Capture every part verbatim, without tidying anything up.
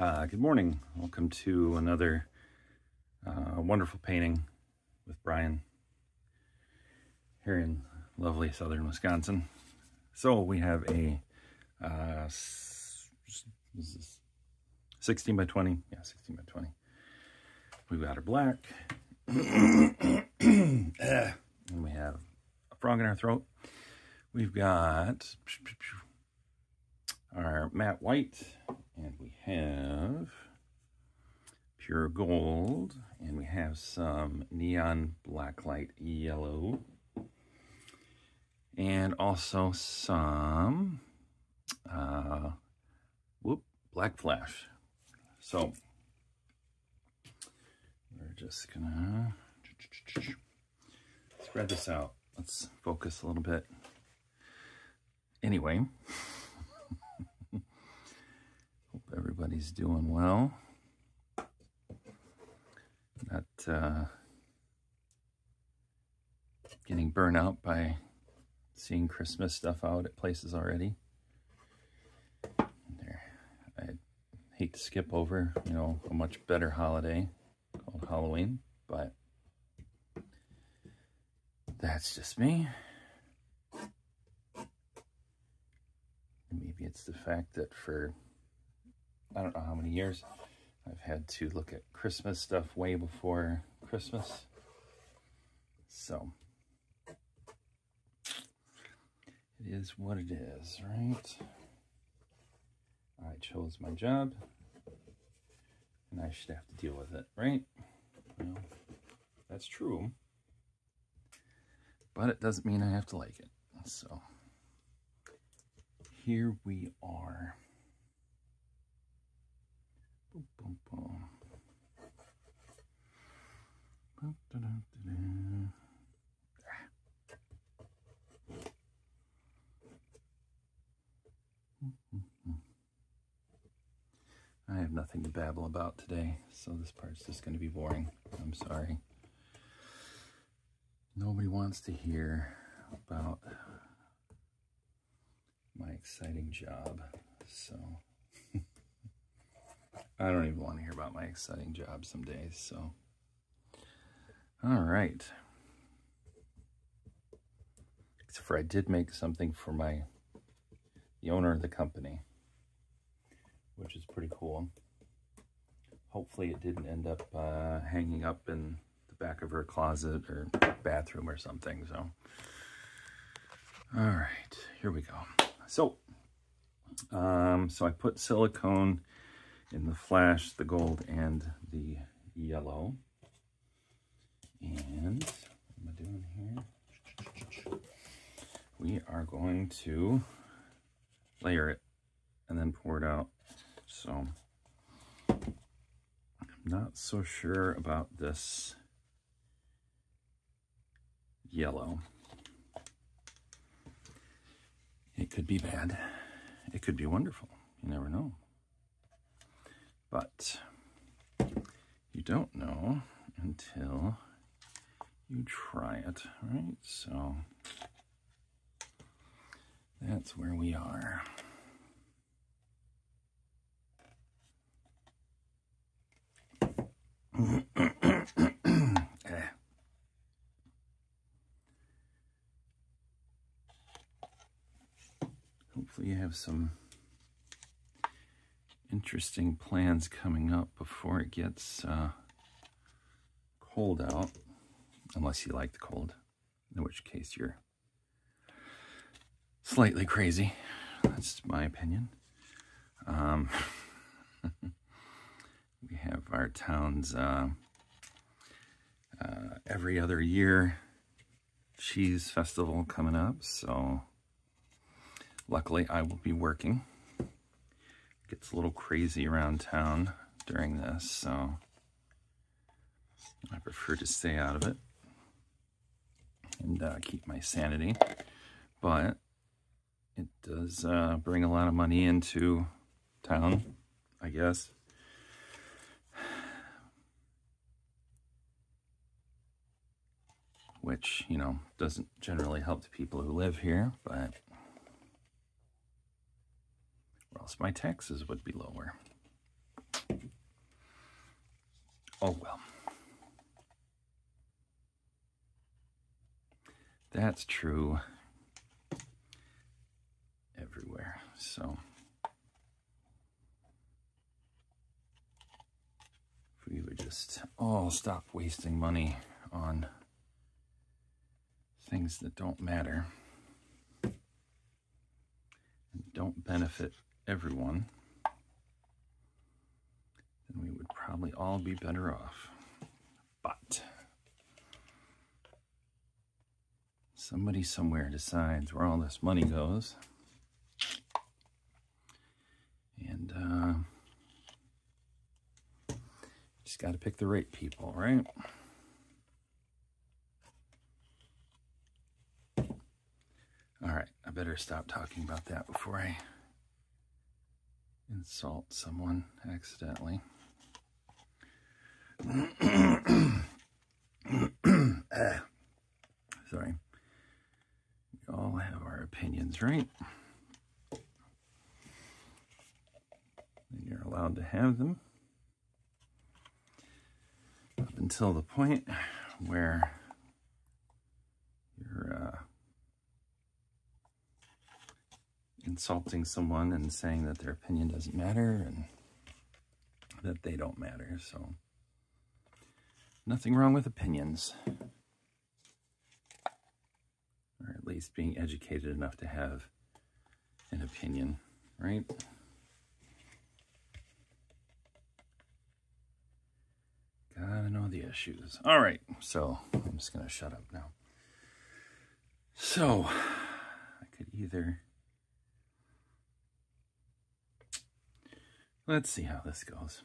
Uh, good morning. Welcome to another uh, wonderful painting with Brian here in lovely southern Wisconsin. So we have a uh, is this sixteen by twenty. Yeah, sixteen by twenty. We've got our black. And we have a frog in our throat. We've got our matte white. And we have pure gold, and we have some neon blacklight yellow, and also some uh, whoop black flash. So we're just gonna spread this out. Let's focus a little bit. Anyway. Everybody's doing well. Not uh, getting burnt out by seeing Christmas stuff out at places already. There. I hate to skip over, you know, a much better holiday called Halloween, but that's just me. Maybe it's the fact that for I don't know how many years I've had to look at Christmas stuff way before Christmas. So it is what it is, right? I chose my job and I should have to deal with it, right? Well, that's true, but it doesn't mean I have to like it. So here we are. I have nothing to babble about today, so this part's just going to be boring. I'm sorry. Nobody wants to hear about my exciting job, so I don't even want to hear about my exciting job some days, so. All right. Except for I did make something for my, the owner of the company, which is pretty cool. Hopefully it didn't end up uh, hanging up in the back of her closet or bathroom or something, so. All right, here we go. So, um, so I put silicone in the flash, the gold, and the yellow. And what am I doing here? We are going to layer it and then pour it out. So I'm not so sure about this yellow. It could be bad. It could be wonderful. You never know. But you don't know until you try it, right? So that's where we are. Hopefully you have some interesting plans coming up before it gets uh, cold out, unless you like the cold, in which case you're slightly crazy. That's my opinion. Um, we have our town's uh, uh, every other year cheese festival coming up, so luckily I will be working. Gets a little crazy around town during this, so I prefer to stay out of it and uh, keep my sanity. But it does uh, bring a lot of money into town, I guess. Which, you know, doesn't generally help the people who live here, but or else my taxes would be lower. that's true everywhere. So if we would just all stop wasting money on things that don't matter and don't benefit everyone, then we would probably all be better off. But somebody somewhere decides where all this money goes, and uh, just got to pick the right people, right? All right, I better stop talking about that before I insult someone accidentally. Sorry. We all have our opinions, right? And you're allowed to have them up until the point where you're uh, insulting someone and saying that their opinion doesn't matter and that they don't matter. So nothing wrong with opinions, or at least being educated enough to have an opinion, right? Gotta know the issues. All right, so I'm just gonna shut up now. So I could either, let's see how this goes.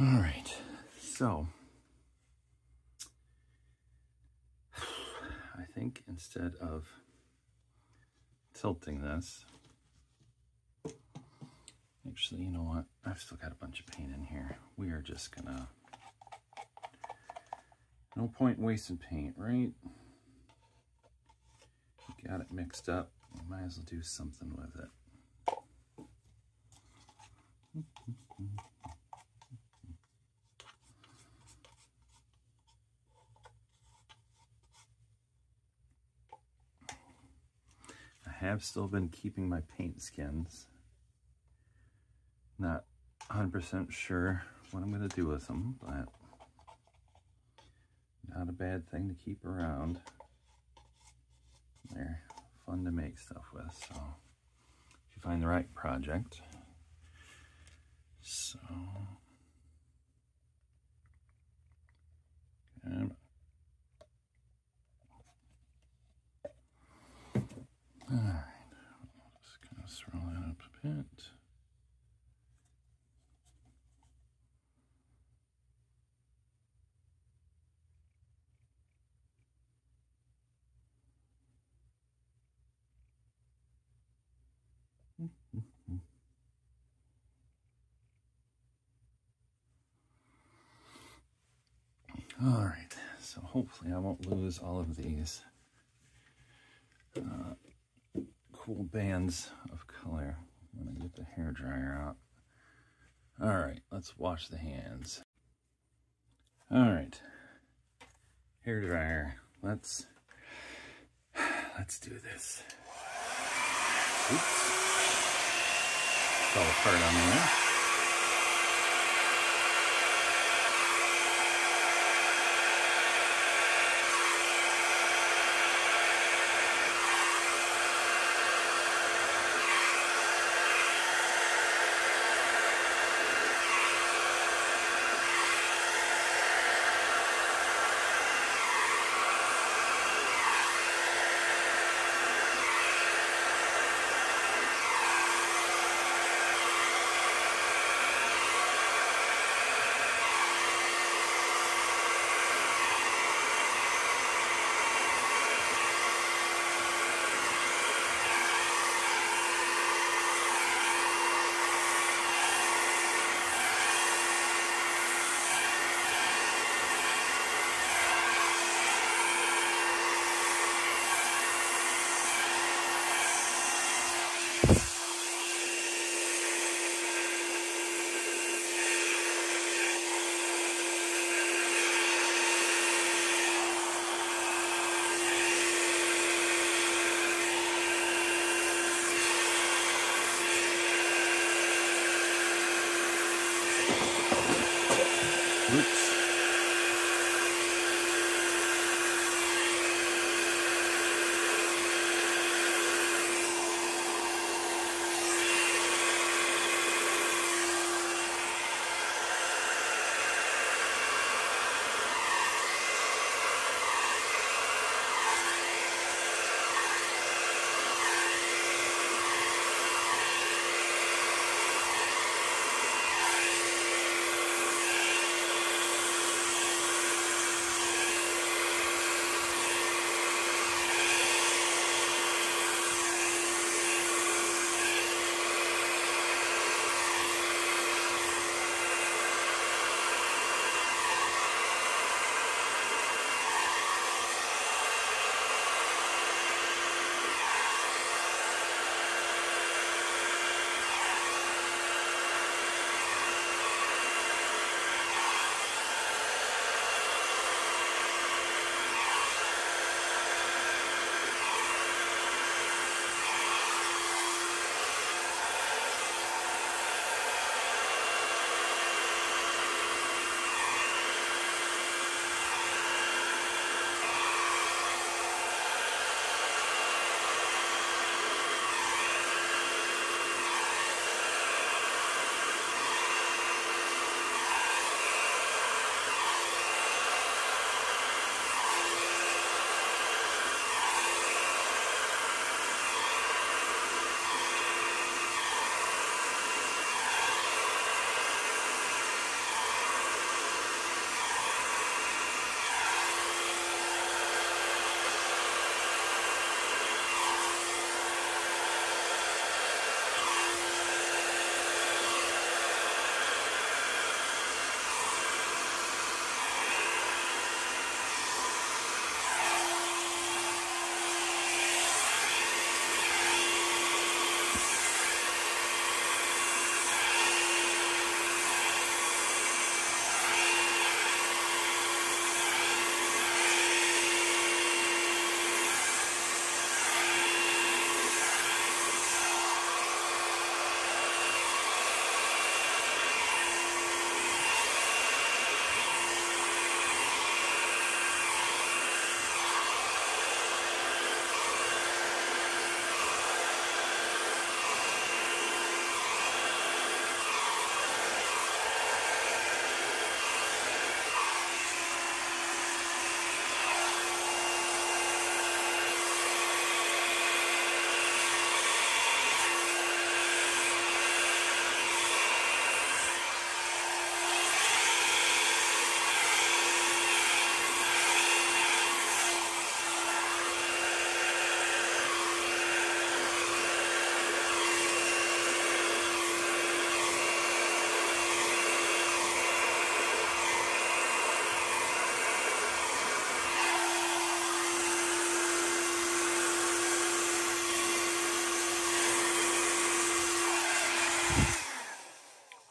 All right, so I think instead of tilting this, actually, you know what? I've still got a bunch of paint in here. We are just gonna, no point in wasting paint, right? You got it mixed up. We might as well do something with it. I've still been keeping my paint skins. Not one hundred percent sure what I'm going to do with them, but not a bad thing to keep around. They're fun to make stuff with, so if you find the right project. So, um, all right, just gonna swirl that up a bit. All right, so hopefully I won't lose all of these Uh, cool bands of color when I get the hairdryer out. All right, let's wash the hands. All right, hairdryer. Let's let's do this. Oops, fell apart on me. Oops.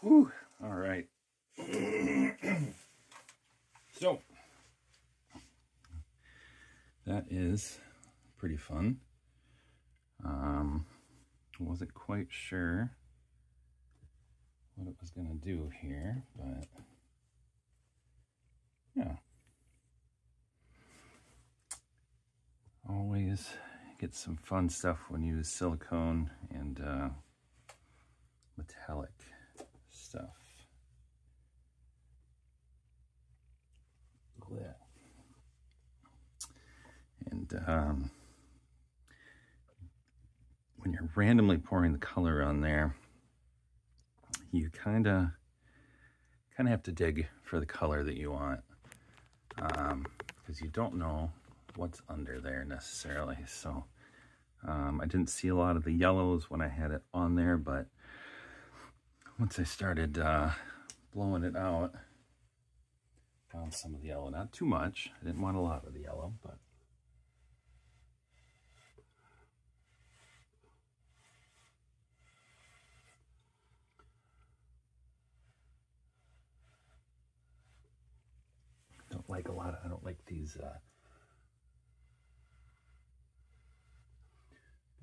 Whew. All right. So, that is pretty fun. Um, wasn't quite sure what it was going to do here, but yeah. Always get some fun stuff when you use silicone and uh, metallic stuff. Look at that. And um, when you're randomly pouring the color on there, you kind of kind of have to dig for the color that you want, um, because you don't know what's under there necessarily. So um, I didn't see a lot of the yellows when I had it on there, but once I started uh, blowing it out, found some of the yellow. Not too much. I didn't want a lot of the yellow, but don't like a lot of, I don't like these uh,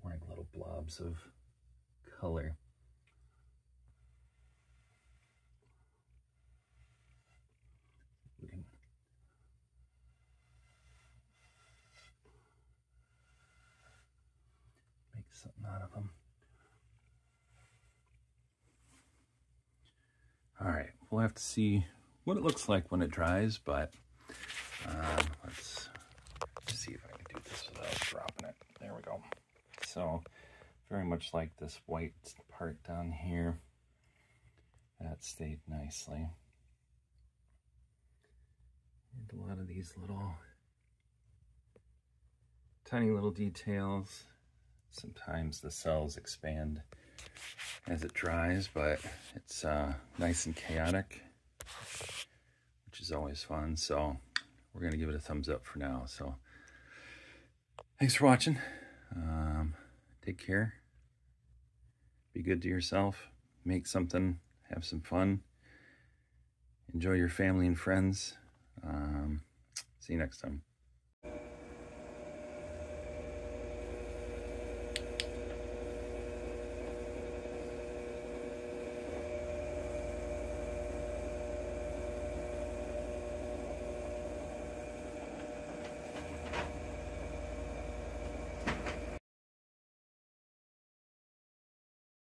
boring little blobs of color. something out of them. All right, we'll have to see what it looks like when it dries, but um, let's see if I can do this without dropping it. There we go. So very much like this white part down here, that stayed nicely. And a lot of these little tiny little details. Sometimes the cells expand as it dries, but it's uh, nice and chaotic, which is always fun. So we're going to give it a thumbs up for now. So thanks for watching. Um, take care. Be good to yourself. Make something. Have some fun. Enjoy your family and friends. Um, see you next time.